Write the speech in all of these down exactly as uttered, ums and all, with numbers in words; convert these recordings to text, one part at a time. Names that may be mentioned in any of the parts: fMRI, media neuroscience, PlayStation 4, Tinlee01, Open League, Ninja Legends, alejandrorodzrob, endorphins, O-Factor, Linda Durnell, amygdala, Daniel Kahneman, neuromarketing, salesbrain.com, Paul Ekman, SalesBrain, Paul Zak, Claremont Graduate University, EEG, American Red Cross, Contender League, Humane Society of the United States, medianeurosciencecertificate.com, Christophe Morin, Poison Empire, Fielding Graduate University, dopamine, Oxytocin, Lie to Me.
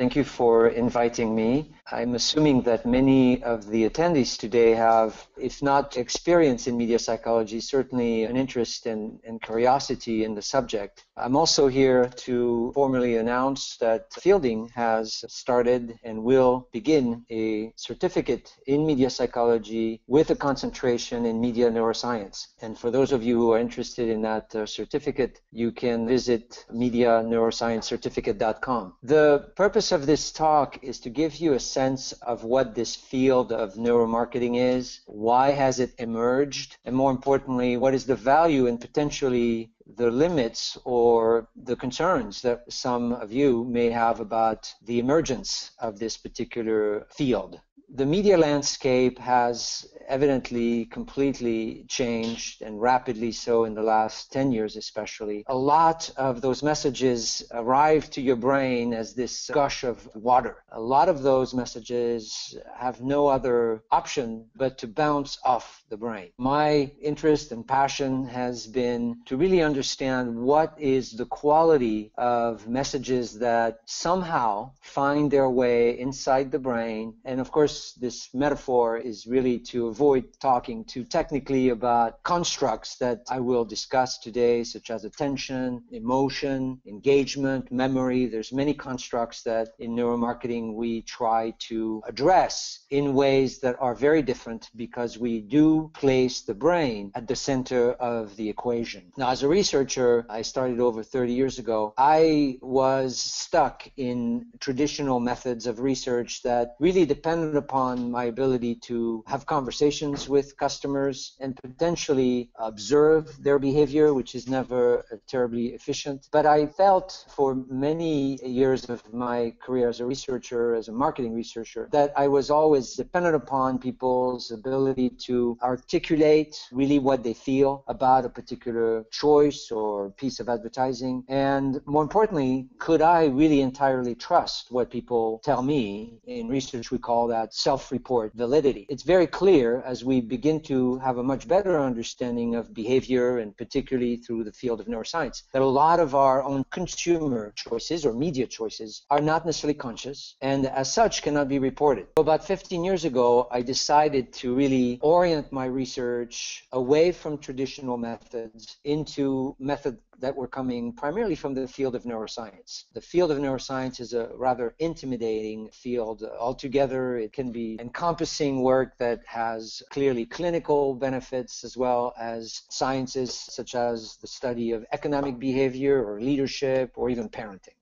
Thank you for inviting me. I'm assuming that many of the attendees today have, if not experience in media psychology, certainly an interest and, and curiosity in the subject. I'm also here to formally announce that Fielding has started and will begin a certificate in media psychology with a concentration in media neuroscience. And for those of you who are interested in that uh, certificate, you can visit media neuroscience certificate dot com. The purpose of this talk is to give you a sense of what this field of neuromarketing is, why has it emerged, and more importantly, what is the value and potentially the limits or the concerns that some of you may have about the emergence of this particular field. The media landscape has evidently completely changed, and rapidly so in the last ten years especially. A lot of those messages arrive to your brain as this gush of water. A lot of those messages have no other option but to bounce off the brain. My interest and passion has been to really understand what is the quality of messages that somehow find their way inside the brain, and of course this metaphor is really to avoid talking too technically about constructs that I will discuss today, such as attention, emotion, engagement, memory. There's many constructs that in neuromarketing we try to address in ways that are very different because we do place the brain at the center of the equation. Now, as a researcher, I started over thirty years ago. I was stuck in traditional methods of research that really depended upon upon my ability to have conversations with customers and potentially observe their behavior, which is never terribly efficient. But I felt for many years of my career as a researcher, as a marketing researcher, that I was always dependent upon people's ability to articulate really what they feel about a particular choice or piece of advertising. And more importantly, could I really entirely trust what people tell me? In research, we call that self-report validity. It's very clear as we begin to have a much better understanding of behavior, and particularly through the field of neuroscience, that a lot of our own consumer choices or media choices are not necessarily conscious and as such cannot be reported. About fifteen years ago, I decided to really orient my research away from traditional methods into methods that were coming primarily from the field of neuroscience. The field of neuroscience is a rather intimidating field altogether. It can be encompassing work that has clearly clinical benefits, as well as sciences such as the study of economic behavior or leadership or even parenting.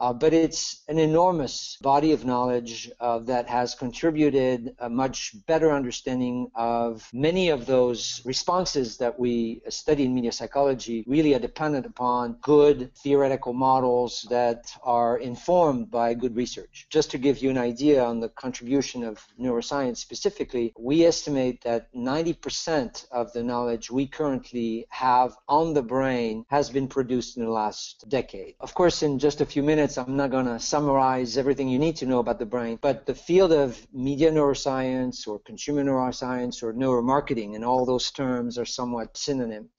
Uh, but it's an enormous body of knowledge uh, that has contributed a much better understanding of many of those responses that we study in media psychology really are dependent upon good theoretical models that are informed by good research. Just to give you an idea on the contribution of neuroscience specifically, we estimate that ninety percent of the knowledge we currently have on the brain has been produced in the last decade. Of course, in just a few minutes, I'm not going to summarize everything you need to know about the brain, but the field of media neuroscience or consumer neuroscience or neuromarketing, and all those terms are somewhat synonym,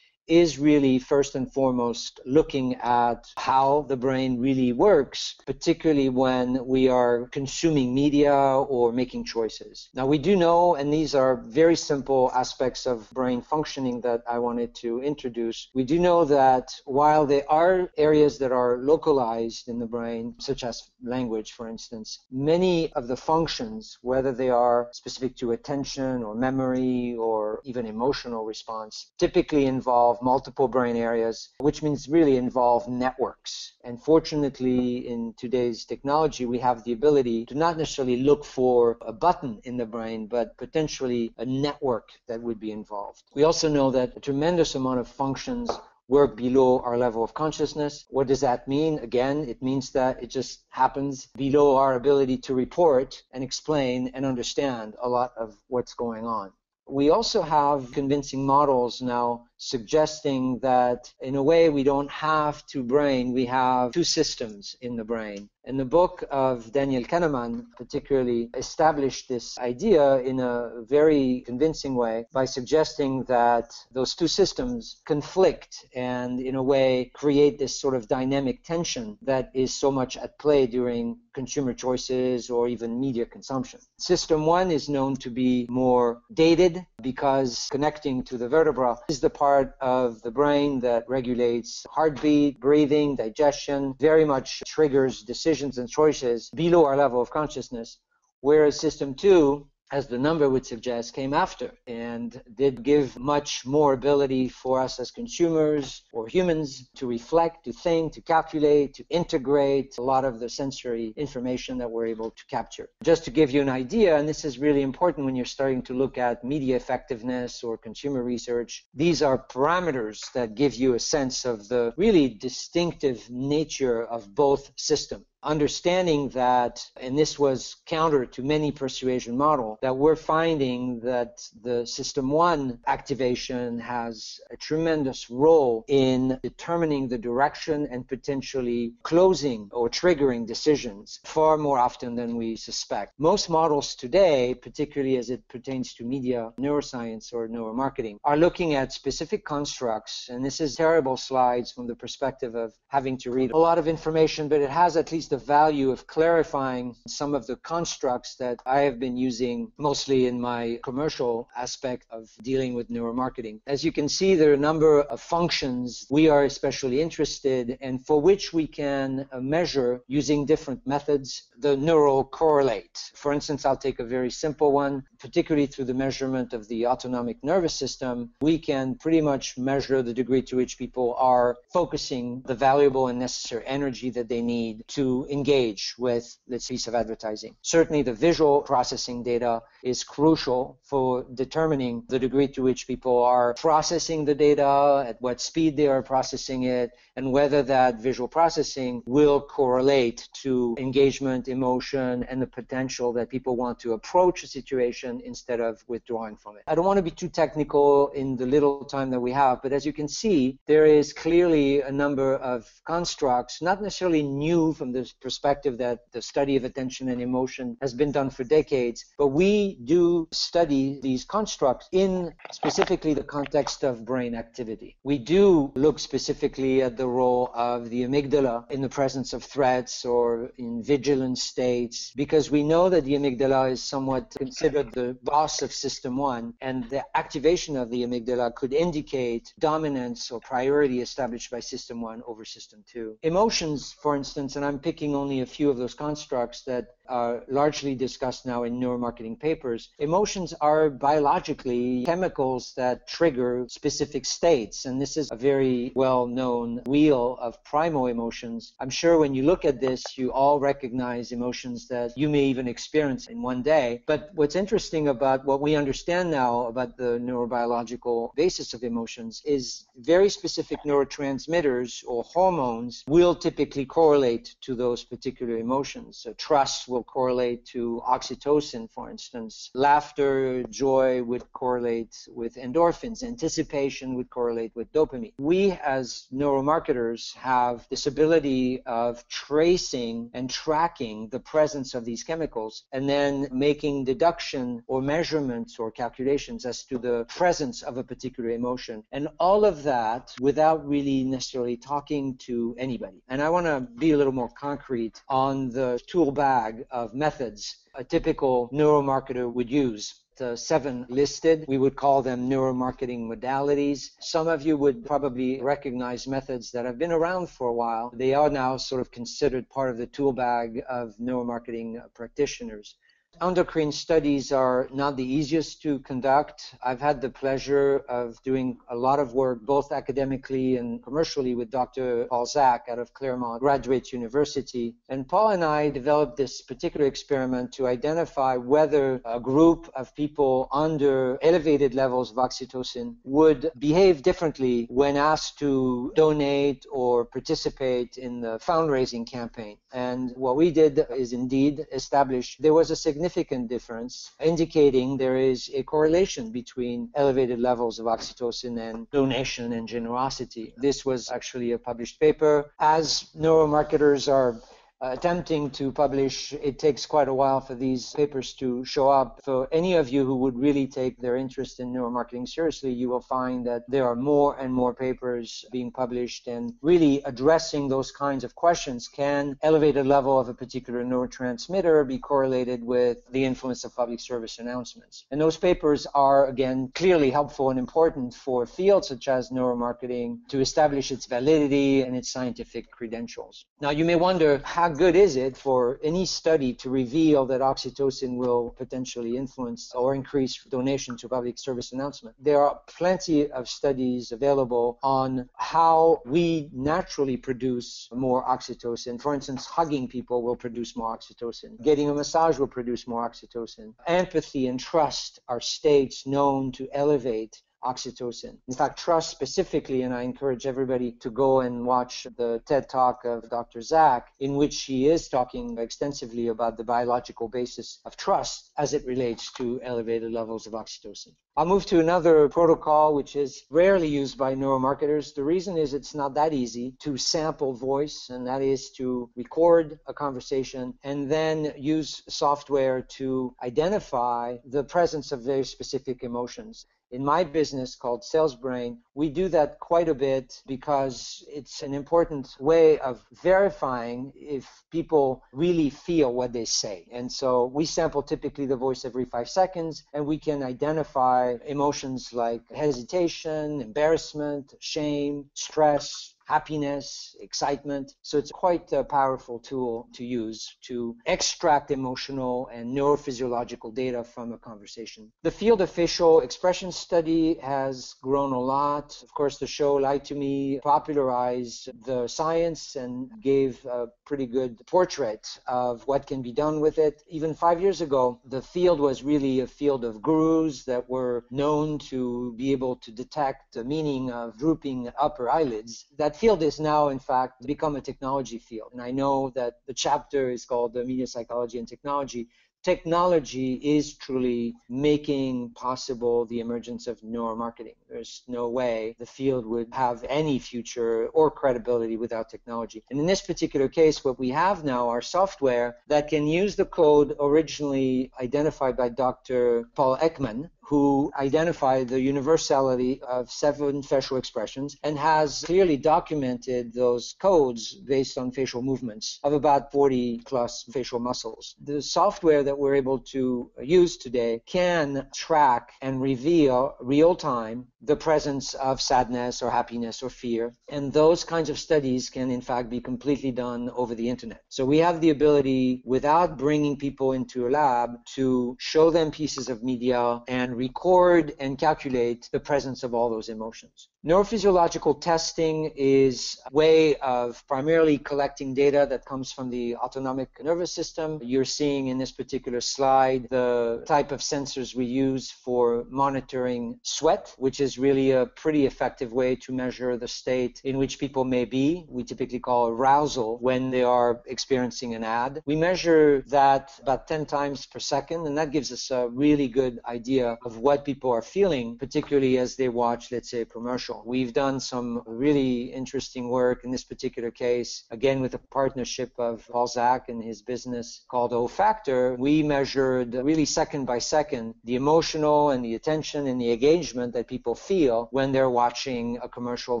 is really first and foremost looking at how the brain really works, particularly when we are consuming media or making choices. Now, we do know, and these are very simple aspects of brain functioning that I wanted to introduce, we do know that while there are areas that are localized in the brain, such as language, for instance, many of the functions, whether they are specific to attention or memory or even emotional response, typically involve multiple brain areas, which means really involve networks. And fortunately, in today's technology, we have the ability to not necessarily look for a button in the brain, but potentially a network that would be involved. We also know that a tremendous amount of functions work below our level of consciousness. What does that mean? Again, it means that it just happens below our ability to report and explain and understand a lot of what's going on. We also have convincing models now suggesting that in a way we don't have two brain, we have two systems in the brain. And the book of Daniel Kahneman particularly established this idea in a very convincing way by suggesting that those two systems conflict and in a way create this sort of dynamic tension that is so much at play during consumer choices or even media consumption. System one is known to be more dated because connecting to the vertebra is the part of the brain that regulates heartbeat, breathing, digestion, very much triggers decisions and choices below our level of consciousness, whereas system two, as the number would suggest, came after and did give much more ability for us as consumers or humans to reflect, to think, to calculate, to integrate a lot of the sensory information that we're able to capture. Just to give you an idea, and this is really important when you're starting to look at media effectiveness or consumer research, these are parameters that give you a sense of the really distinctive nature of both systems. Understanding that, and this was counter to many persuasion models, that we're finding that the system one activation has a tremendous role in determining the direction and potentially closing or triggering decisions far more often than we suspect. Most models today, particularly as it pertains to media neuroscience or neuromarketing, are looking at specific constructs, and this is terrible slides from the perspective of having to read a lot of information, but it has at least the value of clarifying some of the constructs that I have been using mostly in my commercial aspect of dealing with neuromarketing. As you can see, there are a number of functions we are especially interested in and for which we can measure using different methods the neural correlate. For instance, I'll take a very simple one, particularly through the measurement of the autonomic nervous system. We can pretty much measure the degree to which people are focusing the valuable and necessary energy that they need to to engage with this piece of advertising. Certainly the visual processing data is crucial for determining the degree to which people are processing the data, at what speed they are processing it, and whether that visual processing will correlate to engagement, emotion, and the potential that people want to approach a situation instead of withdrawing from it. I don't want to be too technical in the little time that we have, but as you can see, there is clearly a number of constructs, not necessarily new from the perspective that the study of attention and emotion has been done for decades, but we do study these constructs in specifically the context of brain activity. We do look specifically at the role of the amygdala in the presence of threats or in vigilant states, because we know that the amygdala is somewhat considered the boss of system one, and the activation of the amygdala could indicate dominance or priority established by system one over system two. Emotions, for instance, and I'm picking only a few of those constructs that are largely discussed now in neuromarketing papers. Emotions are biologically chemicals that trigger specific states, and this is a very well-known wheel of primal emotions. I'm sure when you look at this, you all recognize emotions that you may even experience in one day. But what's interesting about what we understand now about the neurobiological basis of emotions is very specific neurotransmitters or hormones will typically correlate to those particular emotions. So trust will correlate to oxytocin, for instance. Laughter, joy would correlate with endorphins. Anticipation would correlate with dopamine. We as neuromarketers have this ability of tracing and tracking the presence of these chemicals and then making deduction or measurements or calculations as to the presence of a particular emotion. And all of that without really necessarily talking to anybody. And I want to be a little more concrete on the tool bag of methods a typical neuromarketer would use. The seven listed, we would call them neuromarketing modalities. Some of you would probably recognize methods that have been around for a while. They are now sort of considered part of the tool bag of neuromarketing practitioners. Endocrine studies are not the easiest to conduct. I've had the pleasure of doing a lot of work both academically and commercially with Doctor Paul Zak out of Claremont Graduate University. And Paul and I developed this particular experiment to identify whether a group of people under elevated levels of oxytocin would behave differently when asked to donate or participate in the fundraising campaign. And what we did is indeed establish there was a significant significant difference, indicating there is a correlation between elevated levels of oxytocin and donation and generosity. This was actually a published paper. As neuromarketers are Uh, attempting to publish, it takes quite a while for these papers to show up. For any of you who would really take their interest in neuromarketing seriously, you will find that there are more and more papers being published and really addressing those kinds of questions. Can elevated level of a particular neurotransmitter be correlated with the influence of public service announcements? And those papers are, again, clearly helpful and important for fields such as neuromarketing to establish its validity and its scientific credentials. Now, you may wonder, how How good is it for any study to reveal that oxytocin will potentially influence or increase donation to public service announcement? There are plenty of studies available on how we naturally produce more oxytocin. For instance, hugging people will produce more oxytocin. Getting a massage will produce more oxytocin. Empathy and trust are states known to elevate oxytocin. In fact, trust specifically, and I encourage everybody to go and watch the TED Talk of Doctor Zak, in which he is talking extensively about the biological basis of trust as it relates to elevated levels of oxytocin. I'll move to another protocol which is rarely used by neuromarketers. The reason is it's not that easy to sample voice, and that is to record a conversation and then use software to identify the presence of very specific emotions. In my business called SalesBrain, we do that quite a bit because it's an important way of verifying if people really feel what they say. And so we sample typically the voice every five seconds, and we can identify emotions like hesitation, embarrassment, shame, stress, happiness, excitement. So it's quite a powerful tool to use to extract emotional and neurophysiological data from a conversation. The field of facial expression study has grown a lot. Of course, the show Lie to Me popularized the science and gave a pretty good portrait of what can be done with it. Even five years ago, the field was really a field of gurus that were known to be able to detect the meaning of drooping upper eyelids. That field is now, in fact, become a technology field. And I know that the chapter is called the Media Psychology and Technology. Technology is truly making possible the emergence of neuromarketing. There's no way the field would have any future or credibility without technology. And in this particular case, what we have now are software that can use the code originally identified by Doctor Paul Ekman, who identified the universality of seven facial expressions and has clearly documented those codes based on facial movements of about forty plus facial muscles. The software that we're able to use today can track and reveal real-time the presence of sadness or happiness or fear, and those kinds of studies can in fact be completely done over the internet. So we have the ability, without bringing people into a lab, to show them pieces of media and record and calculate the presence of all those emotions. Neurophysiological testing is a way of primarily collecting data that comes from the autonomic nervous system. You're seeing in this particular slide the type of sensors we use for monitoring sweat, which is really a pretty effective way to measure the state in which people may be. We typically call arousal when they are experiencing an ad. We measure that about ten times per second, and that gives us a really good idea of what people are feeling, particularly as they watch, let's say, a commercial. We've done some really interesting work in this particular case, again with a partnership of Paul Zak and his business called O-Factor. We measured really second by second the emotional and the attention and the engagement that people feel when they're watching a commercial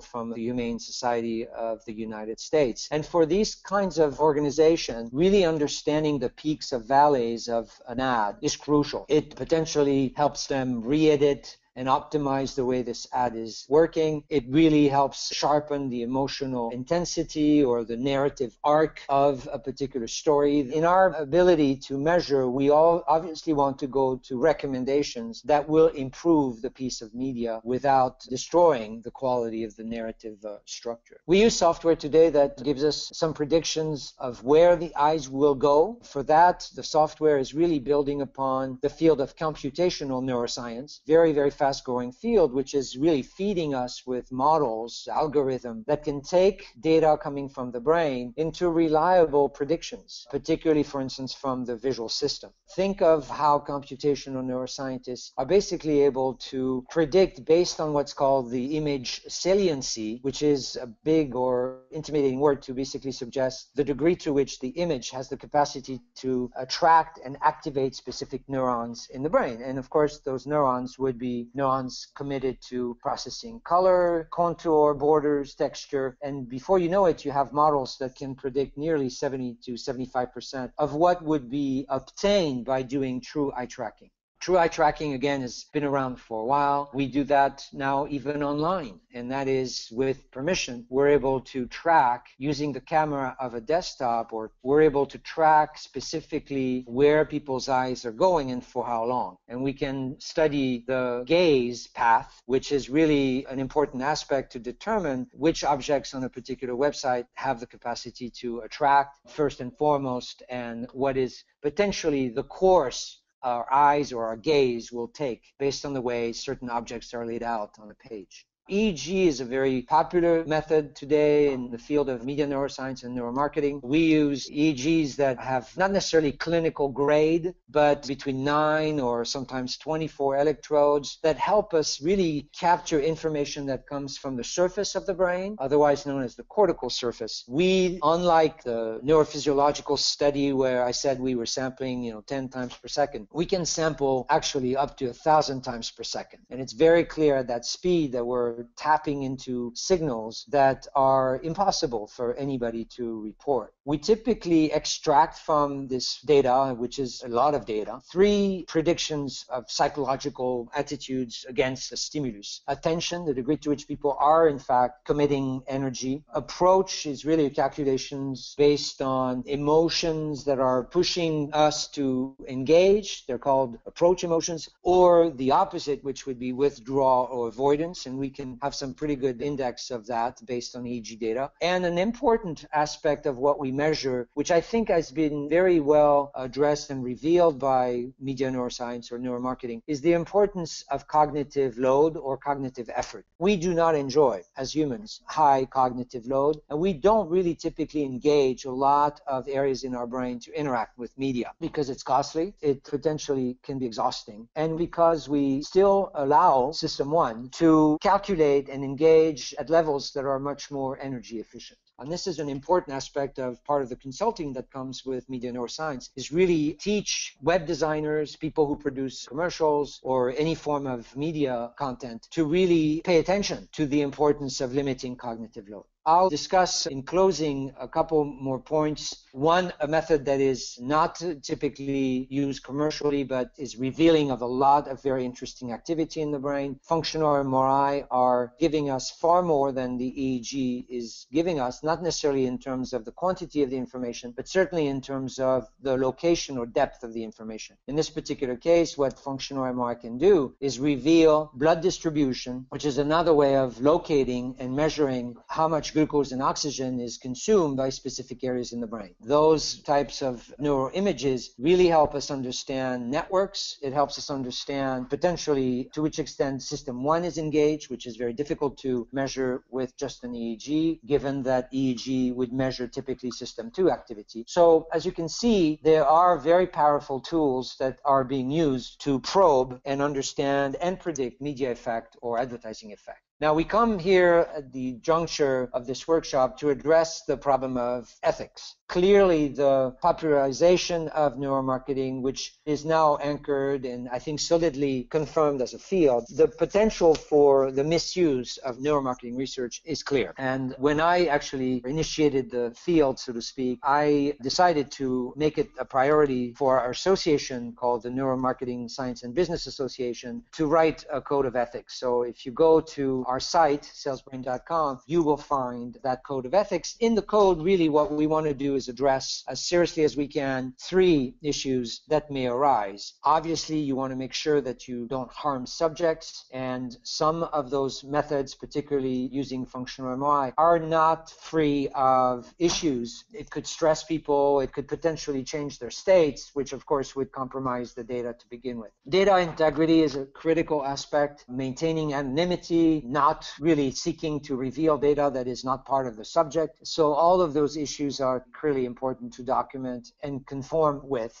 from the Humane Society of the United States. And for these kinds of organizations, really understanding the peaks of valleys of an ad is crucial. It potentially helps them re-edit and optimize the way this ad is working. It really helps sharpen the emotional intensity or the narrative arc of a particular story. In our ability to measure, we all obviously want to go to recommendations that will improve the piece of media without destroying the quality of the narrative uh, structure. We use software today that gives us some predictions of where the eyes will go. For that, the software is really building upon the field of computational neuroscience. Very, very fast fast-growing field, which is really feeding us with models, algorithms that can take data coming from the brain into reliable predictions, particularly, for instance, from the visual system. Think of how computational neuroscientists are basically able to predict based on what's called the image saliency, which is a big or intimidating word to basically suggest the degree to which the image has the capacity to attract and activate specific neurons in the brain. And of course, those neurons would be neurons committed to processing color, contour, borders, texture. And before you know it, you have models that can predict nearly seventy to seventy-five percent of what would be obtained by doing true eye tracking. True eye tracking, again, has been around for a while. We do that now even online, and that is with permission. We're able to track, using the camera of a desktop, or we're able to track specifically where people's eyes are going and for how long. And we can study the gaze path, which is really an important aspect to determine which objects on a particular website have the capacity to attract, first and foremost, and what is potentially the course our eyes or our gaze will take based on the way certain objects are laid out on a page. E E G is a very popular method today in the field of media neuroscience and neuromarketing. We use E E Gs that have not necessarily clinical grade, but between nine or sometimes twenty-four electrodes that help us really capture information that comes from the surface of the brain, otherwise known as the cortical surface. We, unlike the neurophysiological study where I said we were sampling, you know, ten times per second, we can sample actually up to a thousand times per second. And it's very clear at that speed that we're tapping into signals that are impossible for anybody to report. We typically extract from this data, which is a lot of data, three predictions of psychological attitudes against a stimulus. Attention, the degree to which people are, in fact, committing energy. Approach is really calculations based on emotions that are pushing us to engage. They're called approach emotions, or the opposite, which would be withdrawal or avoidance, and we can have some pretty good index of that based on E E G data. And an important aspect of what we measure, which I think has been very well addressed and revealed by media neuroscience or neuromarketing, is the importance of cognitive load or cognitive effort. We do not enjoy, as humans, high cognitive load, and we don't really typically engage a lot of areas in our brain to interact with media because it's costly, it potentially can be exhausting, and because we still allow System one to calculate and engage at levels that are much more energy efficient. And this is an important aspect of part of the consulting that comes with media neuroscience, is really teach web designers, people who produce commercials or any form of media content, to really pay attention to the importance of limiting cognitive load. I'll discuss in closing a couple more points. One, a method that is not typically used commercially but is revealing of a lot of very interesting activity in the brain. Functional M R I are giving us far more than the E E G is giving us, not necessarily in terms of the quantity of the information, but certainly in terms of the location or depth of the information. In this particular case, what functional M R I can do is reveal blood distribution, which is another way of locating and measuring how much glucose and oxygen is consumed by specific areas in the brain. Those types of neuroimages really help us understand networks. It helps us understand potentially to which extent System one is engaged, which is very difficult to measure with just an E E G, given that E E G would measure typically System two activity. So as you can see, there are very powerful tools that are being used to probe and understand and predict media effect or advertising effect. Now, we come here at the juncture of this workshop to address the problem of ethics. Clearly, the popularization of neuromarketing, which is now anchored and I think solidly confirmed as a field, the potential for the misuse of neuromarketing research is clear. And when I actually initiated the field, so to speak, I decided to make it a priority for our association called the Neuromarketing Science and Business Association to write a code of ethics. So if you go to our site, salesbrain dot com, you will find that code of ethics. In the code, really what we want to do is address as seriously as we can three issues that may arise. Obviously, you want to make sure that you don't harm subjects, and some of those methods, particularly using functional M R I, are not free of issues. It could stress people, it could potentially change their states, which of course would compromise the data to begin with. Data integrity is a critical aspect, maintaining anonymity, not really seeking to reveal data that is not part of the subject. So all of those issues are clearly important to document and conform with.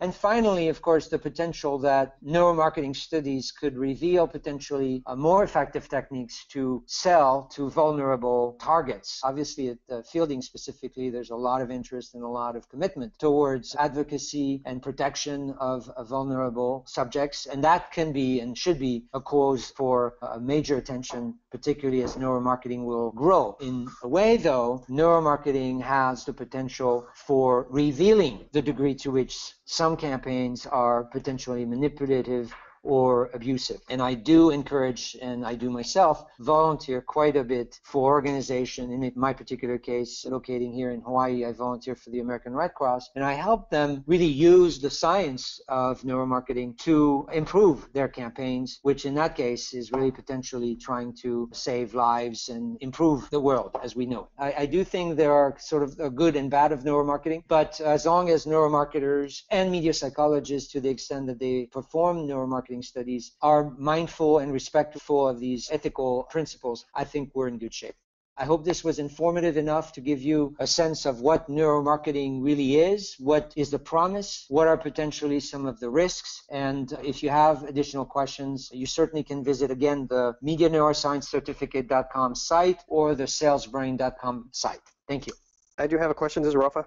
And finally, of course, the potential that neuromarketing studies could reveal potentially more effective techniques to sell to vulnerable targets. Obviously, at uh, Fielding specifically, there's a lot of interest and a lot of commitment towards advocacy and protection of uh, vulnerable subjects. And that can be and should be a cause for uh, major attention, particularly as neuromarketing will grow. In a way, though, neuromarketing has the potential for revealing the degree to which some campaigns are potentially manipulative or abusive. And I do encourage, and I do myself, volunteer quite a bit for organization. In my particular case, locating here in Hawaii, I volunteer for the American Red Cross, and I help them really use the science of neuromarketing to improve their campaigns, which in that case is really potentially trying to save lives and improve the world as we know it. I, I do think there are sort of a good and bad of neuromarketing, but as long as neuromarketers and media psychologists, to the extent that they perform neuromarketing studies, are mindful and respectful of these ethical principles, I think we're in good shape. I hope this was informative enough to give you a sense of what neuromarketing really is, what is the promise, what are potentially some of the risks, and if you have additional questions, you certainly can visit again the media neuroscience certificate dot com site or the salesbrain dot com site. Thank you. I do have a question. This is Rafa.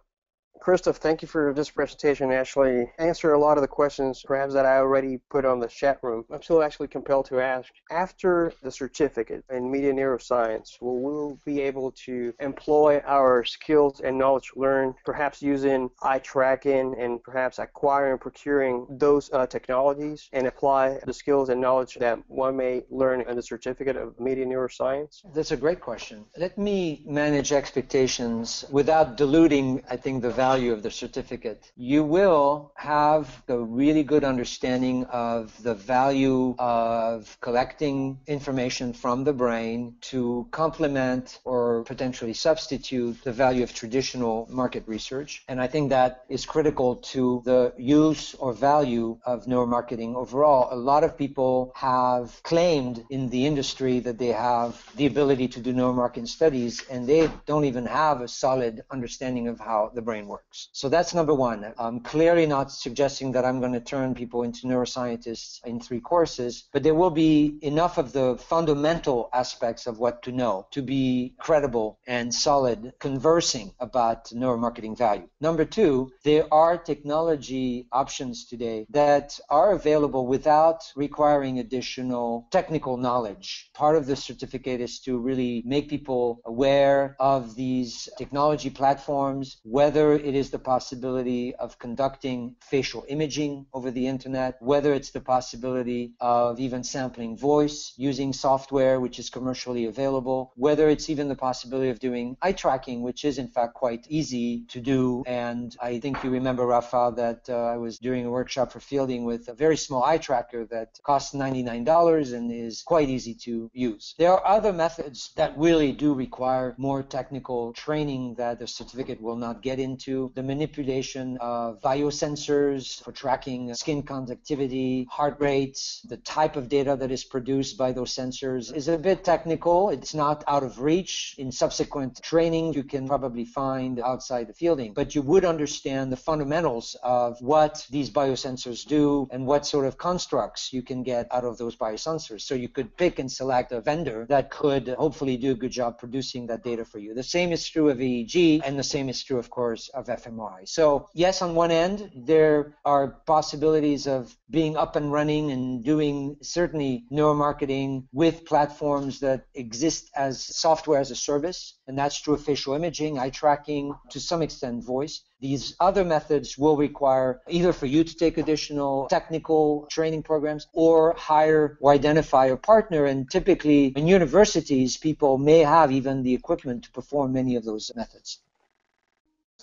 Christophe, thank you for this presentation. Actually, answer a lot of the questions, perhaps, that I already put on the chat room. I'm still actually compelled to ask, after the certificate in media neuroscience, will we be able to employ our skills and knowledge learned, perhaps using eye tracking and perhaps acquiring, procuring those uh, technologies, and apply the skills and knowledge that one may learn in the certificate of media neuroscience? That's a great question. Let me manage expectations without diluting, I think, the value value of the certificate. You will have a really good understanding of the value of collecting information from the brain to complement or potentially substitute the value of traditional market research. And I think that is critical to the use or value of neuromarketing overall. A lot of people have claimed in the industry that they have the ability to do neuromarketing studies, and they don't even have a solid understanding of how the brain works. So that's number one. I'm clearly not suggesting that I'm going to turn people into neuroscientists in three courses, but there will be enough of the fundamental aspects of what to know to be credible and solid conversing about neuromarketing value. Number two, there are technology options today that are available without requiring additional technical knowledge. Part of the certificate is to really make people aware of these technology platforms, whether it is the possibility of conducting facial imaging over the internet, whether it's the possibility of even sampling voice using software which is commercially available, whether it's even the possibility of doing eye tracking, which is in fact quite easy to do. And I think you remember, Rafa, that uh, I was doing a workshop for Fielding with a very small eye tracker that costs ninety-nine dollars and is quite easy to use. There are other methods that really do require more technical training that the certificate will not get into. The manipulation of biosensors for tracking skin conductivity, heart rates, the type of data that is produced by those sensors is a bit technical. It's not out of reach. In subsequent training, you can probably find outside the Fielding, but you would understand the fundamentals of what these biosensors do and what sort of constructs you can get out of those biosensors. So you could pick and select a vendor that could hopefully do a good job producing that data for you. The same is true of E E G, and the same is true, of course, of fMRI. So yes, on one end, there are possibilities of being up and running and doing certainly neuromarketing with platforms that exist as software as a service service, and that's through facial imaging, eye tracking, to some extent voice. These other methods will require either for you to take additional technical training programs or hire or identify a partner. And typically in universities, people may have even the equipment to perform many of those methods.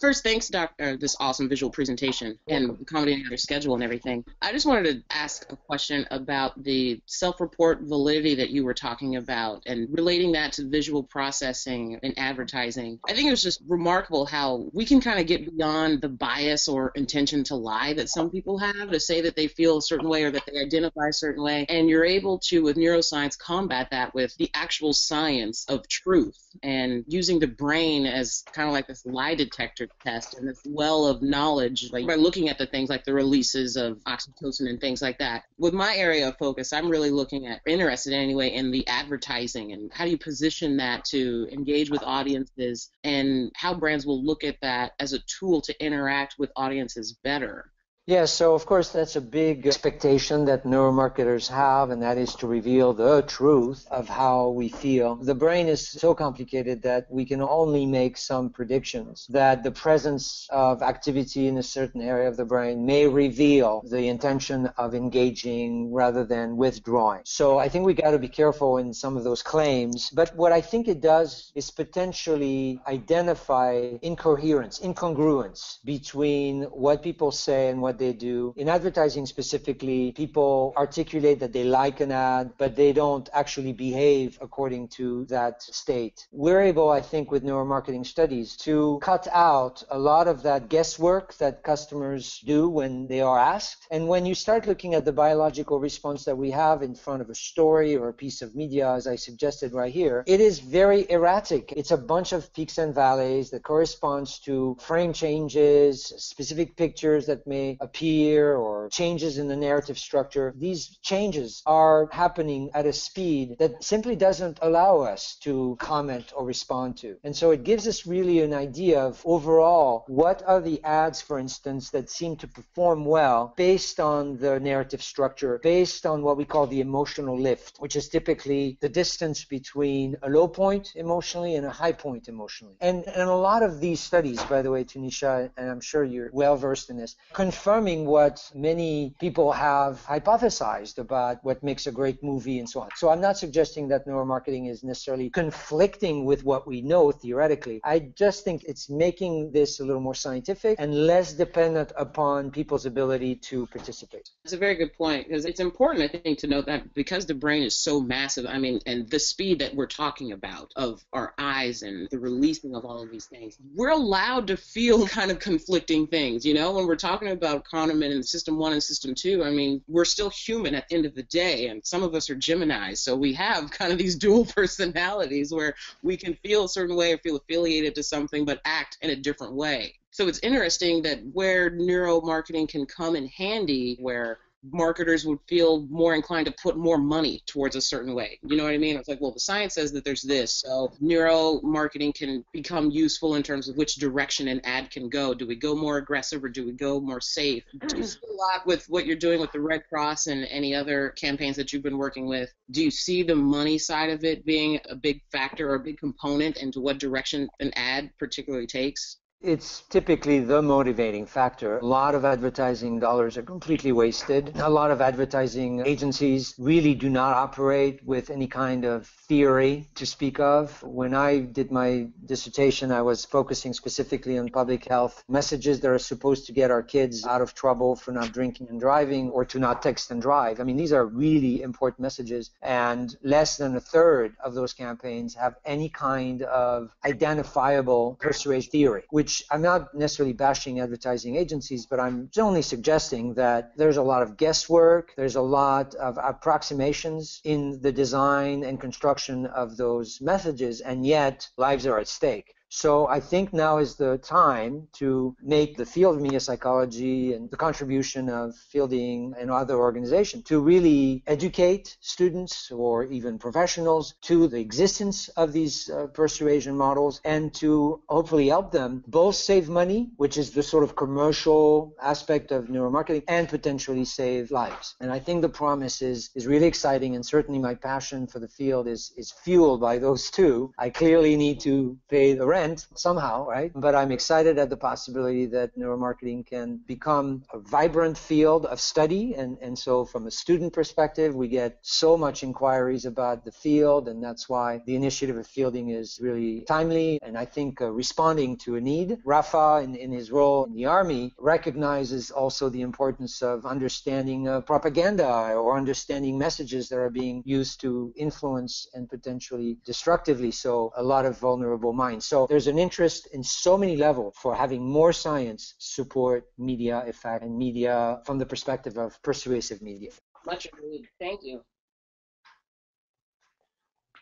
First, thanks, Doctor, this awesome visual presentation and accommodating your schedule and everything. I just wanted to ask a question about the self-report validity that you were talking about and relating that to visual processing and advertising. I think it was just remarkable how we can kind of get beyond the bias or intention to lie that some people have to say that they feel a certain way or that they identify a certain way. And you're able to, with neuroscience, combat that with the actual science of truth and using the brain as kind of like this lie detector test and this well of knowledge, like by looking at the things like the releases of oxytocin and things like that. With my area of focus, I'm really looking at, interested anyway, in the advertising and how do you position that to engage with audiences and how brands will look at that as a tool to interact with audiences better. Yeah, so of course that's a big expectation that neuromarketers have, and that is to reveal the truth of how we feel. The brain is so complicated that we can only make some predictions that the presence of activity in a certain area of the brain may reveal the intention of engaging rather than withdrawing. So I think we got to be careful in some of those claims, but what I think it does is potentially identify incoherence, incongruence between what people say and what they do. In advertising specifically, people articulate that they like an ad, but they don't actually behave according to that state. We're able, I think, with neuromarketing studies to cut out a lot of that guesswork that customers do when they are asked. And when you start looking at the biological response that we have in front of a story or a piece of media, as I suggested right here, it is very erratic. It's a bunch of peaks and valleys that corresponds to frame changes, specific pictures that may appear or changes in the narrative structure. These changes are happening at a speed that simply doesn't allow us to comment or respond to. And so it gives us really an idea of overall what are the ads, for instance, that seem to perform well based on the narrative structure, based on what we call the emotional lift, which is typically the distance between a low point emotionally and a high point emotionally. And, and a lot of these studies, by the way, Tanisha, and I'm sure you're well versed in this, confirming what many people have hypothesized about what makes a great movie and so on. So I'm not suggesting that neuromarketing is necessarily conflicting with what we know theoretically. I just think it's making this a little more scientific and less dependent upon people's ability to participate. That's a very good point, because it's important, I think, to note that because the brain is so massive, I mean, and the speed that we're talking about of our eyes and the releasing of all of these things, we're allowed to feel kind of conflicting things, you know, when we're talking about about Kahneman and System one and System two, I mean, we're still human at the end of the day, and some of us are Geminis, so we have kind of these dual personalities where we can feel a certain way or feel affiliated to something but act in a different way. So it's interesting that where neuromarketing can come in handy, where marketers would feel more inclined to put more money towards a certain way. You know what I mean? It's like, well, the science says that there's this, so neuromarketing can become useful in terms of which direction an ad can go. Do we go more aggressive or do we go more safe? Do you see a lot with what you're doing with the Red Cross and any other campaigns that you've been working with? Do you see the money side of it being a big factor or a big component into what direction an ad particularly takes? It's typically the motivating factor. A lot of advertising dollars are completely wasted. A lot of advertising agencies really do not operate with any kind of theory to speak of. When I did my dissertation, I was focusing specifically on public health messages that are supposed to get our kids out of trouble for not drinking and driving or to not text and drive. I mean, these are really important messages, and less than a third of those campaigns have any kind of identifiable persuasive theory, which I'm not necessarily bashing advertising agencies, but I'm only suggesting that there's a lot of guesswork, there's a lot of approximations in the design and construction of those messages, and yet lives are at stake. So I think now is the time to make the field of media psychology and the contribution of Fielding and other organizations to really educate students or even professionals to the existence of these uh, persuasion models, and to hopefully help them both save money, which is the sort of commercial aspect of neuromarketing, and potentially save lives. And I think the promise is, is really exciting, and certainly my passion for the field is, is fueled by those two. I clearly need to pay the rent somehow, right? But I'm excited at the possibility that neuromarketing can become a vibrant field of study, and, and so from a student perspective, we get so much inquiries about the field, and that's why the initiative of Fielding is really timely, and I think uh, responding to a need. Rafa, in, in his role in the Army, recognizes also the importance of understanding uh, propaganda or understanding messages that are being used to influence and potentially destructively so a lot of vulnerable minds. So there's an interest in so many levels for having more science support media effect and media from the perspective of persuasive media. Much agreed. Thank you.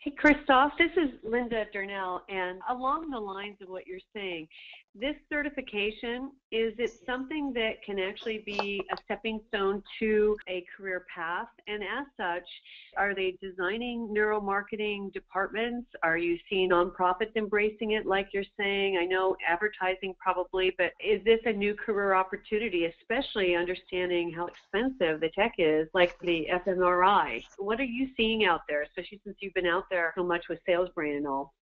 Hey, Christophe, this is Linda Durnell, and along the lines of what you're saying, this certification, is it something that can actually be a stepping stone to a career path? And as such, are they designing neuromarketing departments? Are you seeing nonprofits embracing it like you're saying? I know advertising probably, but is this a new career opportunity, especially understanding how expensive the tech is, like the f M R I? What are you seeing out there, especially since you've been out there There so much with SalesBrain and all?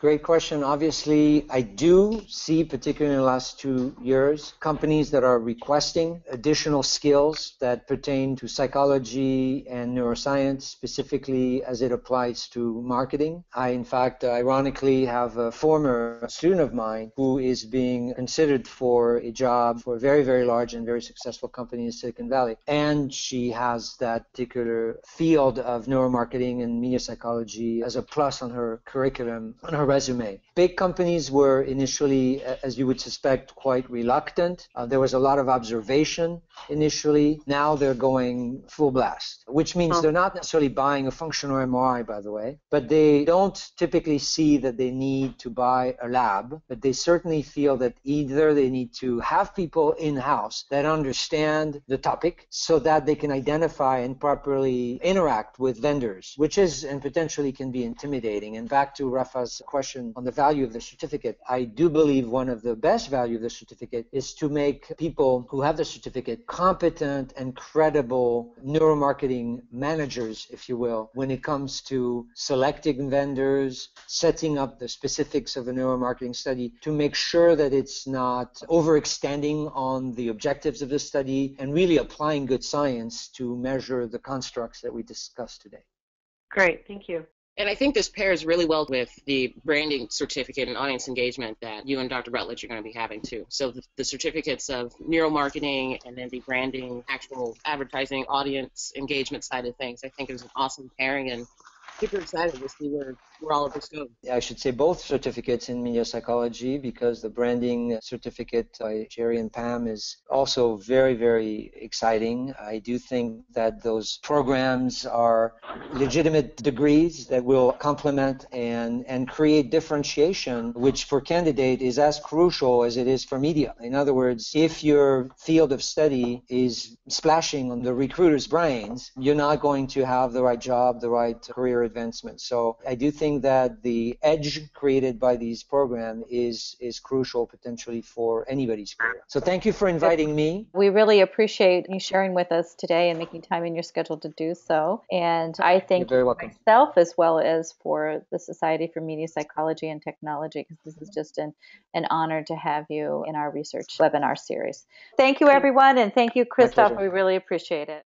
Great question. Obviously, I do see, particularly in the last two years, companies that are requesting additional skills that pertain to psychology and neuroscience, specifically as it applies to marketing. I, in fact, ironically have a former student of mine who is being considered for a job for a very, very large and very successful company in Silicon Valley. And she has that particular field of neuromarketing and media psychology as a plus on her curriculum, on her resume. Big companies were initially, as you would suspect, quite reluctant. Uh, there was a lot of observation initially. Now they're going full blast, which means they're not necessarily buying a functional M R I, by the way, but they don't typically see that they need to buy a lab, but they certainly feel that either they need to have people in-house that understand the topic so that they can identify and properly interact with vendors, which is and potentially can be intimidating. And back to Rafa's question on the value of the certificate, I do believe one of the best value of the certificate is to make people who have the certificate competent and credible neuromarketing managers, if you will, when it comes to selecting vendors, setting up the specifics of a neuromarketing study to make sure that it's not overextending on the objectives of the study, and really applying good science to measure the constructs that we discussed today. Great, thank you. And I think this pairs really well with the branding certificate and audience engagement that you and Doctor Rutledge are going to be having too. So the, the certificates of neuromarketing and then the branding, actual advertising, audience engagement side of things, I think is an awesome pairing, and super excited to see where, where all of this goes. I should say both certificates in media psychology, because the branding certificate by Jerry and Pam is also very, very exciting. I do think that those programs are legitimate degrees that will complement and, and create differentiation, which for candidate is as crucial as it is for media. In other words, if your field of study is splashing on the recruiter's brains, you're not going to have the right job, the right career advancement. So I do think that the edge created by these programs is, is crucial potentially for anybody's career. So thank you for inviting me. We really appreciate you sharing with us today and making time in your schedule to do so. And I thank myself as well as for the Society for Media Psychology and Technology, because this is just an, an honor to have you in our research webinar series. Thank you, everyone, and thank you, Christophe. We really appreciate it.